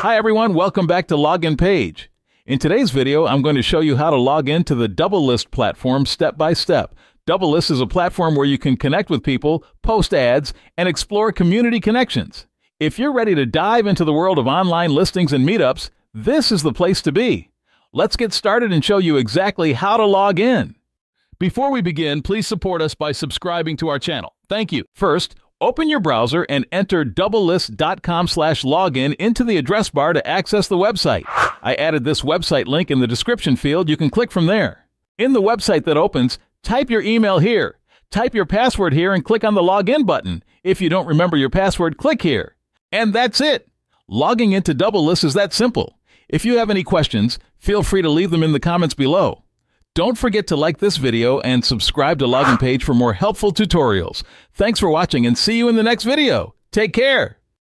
Hi everyone, welcome back to Login Page. In today's video, I'm going to show you how to log into the DoubleList platform step by step. DoubleList is a platform where you can connect with people, post ads, and explore community connections. If you're ready to dive into the world of online listings and meetups, this is the place to be. Let's get started and show you exactly how to log in. Before we begin, please support us by subscribing to our channel. Thank you. First, open your browser and enter doublelist.com/login into the address bar to access the website. I added this website link in the description field. You can click from there. In the website that opens, type your email here. Type your password here and click on the login button. If you don't remember your password, click here. And that's it. Logging into DoubleList is that simple. If you have any questions, feel free to leave them in the comments below. Don't forget to like this video and subscribe to Login Page for more helpful tutorials. Thanks for watching and see you in the next video. Take care.